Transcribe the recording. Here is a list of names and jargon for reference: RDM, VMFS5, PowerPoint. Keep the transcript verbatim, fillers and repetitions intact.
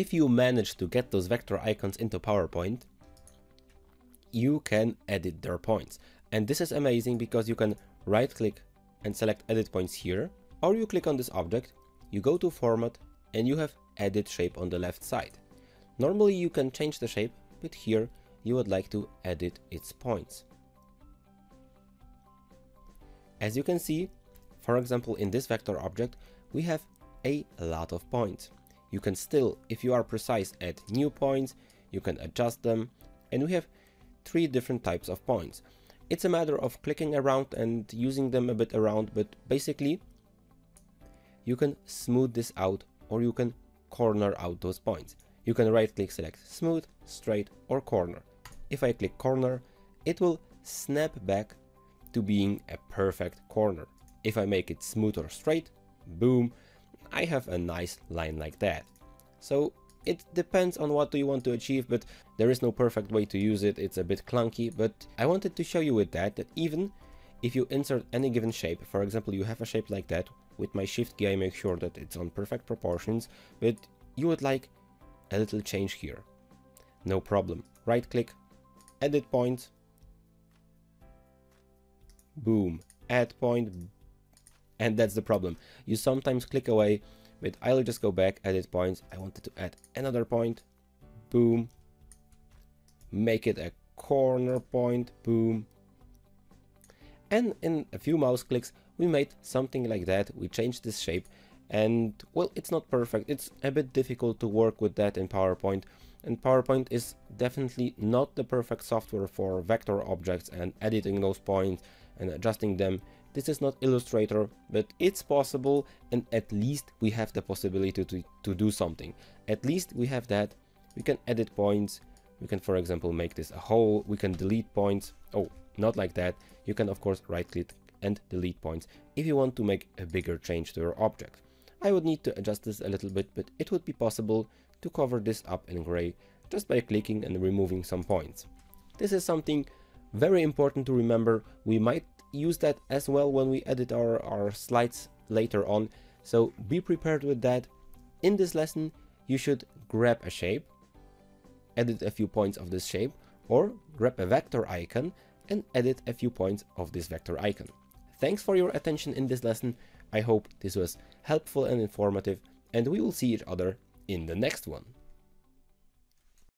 if you manage to get those vector icons into PowerPoint, you can edit their points. And this is amazing because you can right click and select edit points here, or you click on this object, you go to format, and you have edit shape on the left side. Normally you can change the shape, but here you would like to edit its points. As you can see, for example, in this vector object, we have a lot of points. You can still, if you are precise, add new points, you can adjust them, and we have three different types of points. It's a matter of clicking around and using them a bit around, but basically you can smooth this out, or you can corner out those points. You can right click, select smooth, straight, or corner. If I click corner, it will snap back to being a perfect corner. If I make it smooth or straight, boom, I have a nice line like that. So it depends on what do you want to achieve, but there is no perfect way to use it. It's a bit clunky, but I wanted to show you with that, that even if you insert any given shape, for example, you have a shape like that, with my shift key I make sure that it's on perfect proportions, but you would like a little change here. No problem. Right click, edit point, boom, add point, and that's the problem. You sometimes click away, but I'll just go back, edit points. I wanted to add another point, boom, make it a corner point, boom. And in a few mouse clicks, we made something like that. We changed this shape. And well, it's not perfect. It's a bit difficult to work with that in PowerPoint, and PowerPoint is definitely not the perfect software for vector objects and editing those points and adjusting them. This is not Illustrator, but it's possible, and at least we have the possibility to, to do something. At least we have that. We can edit points. We can, for example, make this a hole. We can delete points. Oh, not like that. You can, of course, right click and delete points if you want to make a bigger change to your object. I would need to adjust this a little bit, but it would be possible to cover this up in gray just by clicking and removing some points. This is something very important to remember. We might use that as well when we edit our, our slides later on, so be prepared with that. In this lesson, you should grab a shape, edit a few points of this shape, or grab a vector icon and edit a few points of this vector icon. Thanks for your attention in this lesson. I hope this was helpful and informative, and we will see each other in the next one.